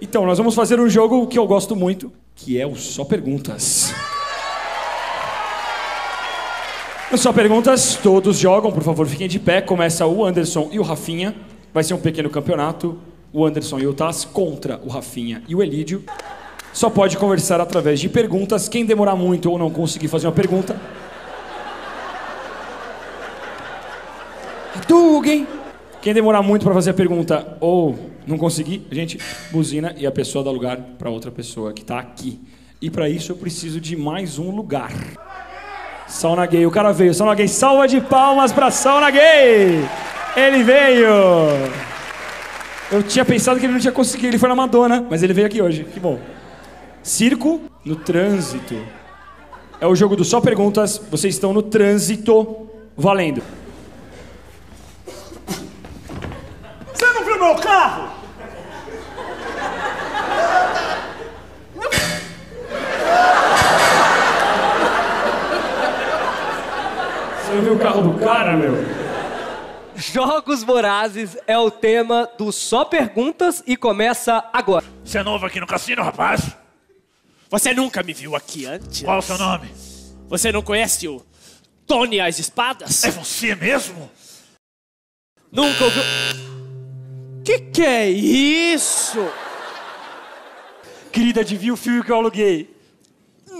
Então, nós vamos fazer um jogo que eu gosto muito, que é o Só Perguntas. No Só Perguntas, todos jogam, por favor, fiquem de pé. Começa o Anderson e o Rafinha. Vai ser um pequeno campeonato. O Anderson e o Taz contra o Rafinha e o Elidio. Só pode conversar através de perguntas. Quem demorar muito ou não conseguir fazer uma pergunta... Atuguem! Quem demorar muito pra fazer a pergunta ou não conseguir, a gente buzina e a pessoa dá lugar pra outra pessoa que tá aqui. E pra isso eu preciso de mais um lugar. Sauna Gay, o cara veio. Sauna Gay, salva de palmas pra Sauna Gay! Ele veio! Eu tinha pensado que ele não tinha conseguido, ele foi na Madonna, mas ele veio aqui hoje, que bom. Circo no trânsito. É o jogo do Só Perguntas, vocês estão no trânsito, valendo. Você não viu meu carro? Você não viu o carro do cara, meu? Jogos Vorazes é o tema do Só Perguntas e começa agora. Você é novo aqui no cassino, rapaz? Você nunca me viu aqui antes. Qual o seu nome? Você não conhece o Tony às Espadas? É você mesmo? Nunca ouviu... Que é isso? Querida, adivinha o filme que eu aluguei?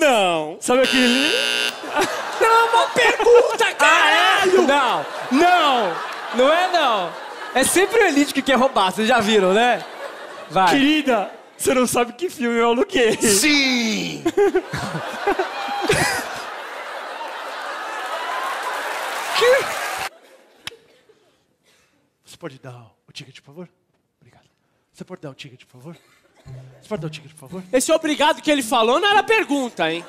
Não. Sabe aquele... Não, uma pergunta, caralho! Ah, é? Não. Não é, não. É sempre o Elite que quer roubar, vocês já viram, né? Vai. Querida, você não sabe que filme eu aluguei. Sim! Que... Você pode dar o ticket, por favor? Obrigado. Você pode dar o ticket, por favor? Você pode dar o ticket, por favor? Esse obrigado que ele falou não era pergunta, hein?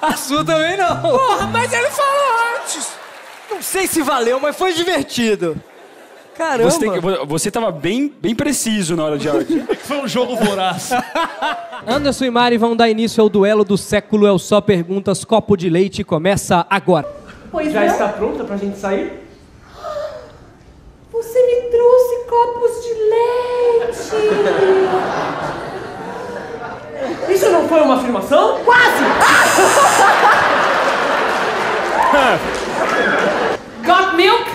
A sua também não. Porra, mas ele falou antes. Não sei se valeu, mas foi divertido. Caramba. Você tava bem preciso na hora de arte. Foi um jogo voraz. Anderson e Mari vão dar início ao duelo do século. É o Só Perguntas, Copo de Leite. Começa agora. Pois já é? Está pronta pra gente sair? Você me trouxe copos de leite. Isso não foi uma afirmação? Quase! Got milk?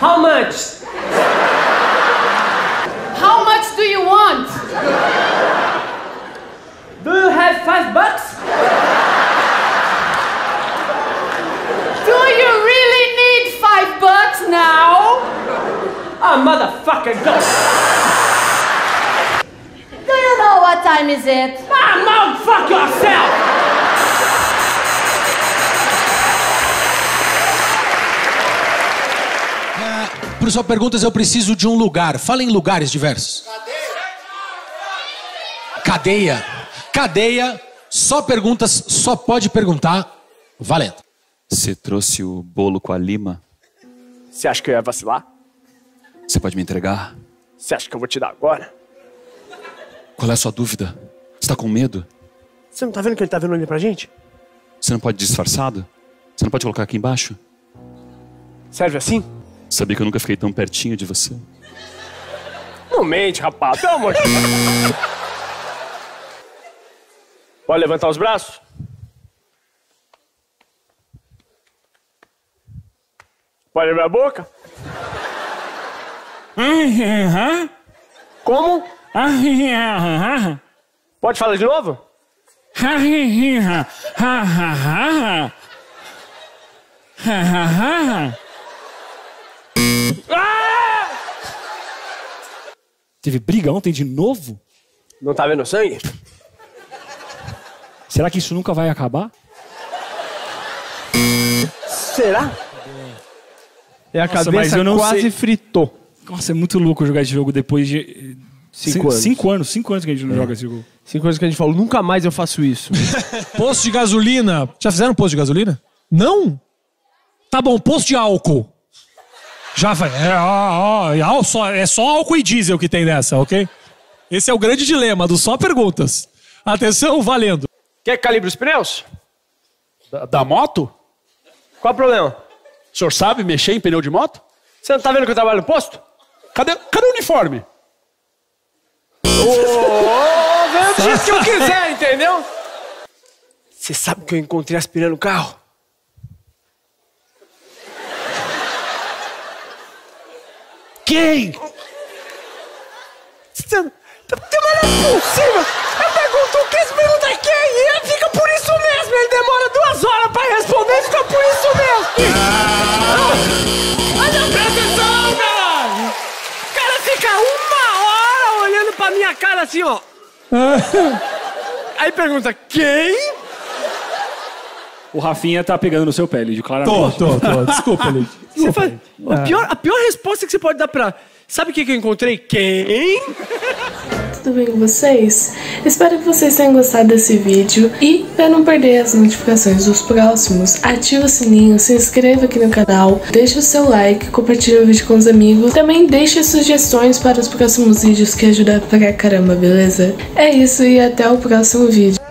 How much? How much do you want? Do you have $5? Do you really need $5 now? Ah, motherfucker, go! Do you know what time is it? Ah, motherfuck yourself! Por Só Perguntas, eu preciso de um lugar. Fala em lugares diversos. Cadeia. Cadeia. Só Perguntas, só pode perguntar. Valendo. Você trouxe o bolo com a lima? Você acha que eu ia vacilar? Você pode me entregar? Você acha que eu vou te dar agora? Qual é a sua dúvida? Você tá com medo? Você não tá vendo que ele tá vendo olhando pra gente? Você não pode ir disfarçado? Você não pode colocar aqui embaixo? Serve assim? Sabia que eu nunca fiquei tão pertinho de você? Não mente, rapaz. Pelo amor de Deus. Pode levantar os braços? Pode abrir a boca? Como? Pode falar de novo? Ah! Teve briga ontem de novo? Não tá vendo sangue? Será que isso nunca vai acabar? Será? É, a cabeça quase fritou. Nossa, é muito louco jogar esse jogo depois de... 5 anos. 5 anos que a gente não joga esse jogo. 5 anos que a gente falou, nunca mais eu faço isso. Posto de gasolina. Já fizeram posto de gasolina? Não? Tá bom, posto de álcool. Já vai. É só álcool e diesel que tem nessa, ok? Esse é o grande dilema do Só Perguntas. Atenção, valendo. Quer que calibre os pneus? Da moto? Qual é o problema? O senhor sabe mexer em pneu de moto? Você não tá vendo que eu trabalho no posto? Cadê o uniforme? Eu disse que eu quiser, entendeu? Você sabe que eu encontrei aspirando o carro? Quem? Tem uma olhada por cima. Eu pergunto, eu quis perguntar quem? E ele fica por isso mesmo. Ele demora 2 horas pra responder e fica por isso mesmo. Olha, presta atenção, caralho. O cara fica 1 hora olhando pra minha cara assim, ó. Aí pergunta, quem? O Rafinha tá pegando no seu pé, Elidio, claramente. Tô. Desculpa, Elidio. A pior resposta que você pode dar pra... Sabe o que eu encontrei? Quem? Tudo bem com vocês? Espero que vocês tenham gostado desse vídeo. E pra não perder as notificações dos próximos, ativa o sininho, se inscreva aqui no canal, deixa o seu like, compartilha o vídeo com os amigos. Também deixa sugestões para os próximos vídeos, que ajuda pra caramba, beleza? É isso e até o próximo vídeo.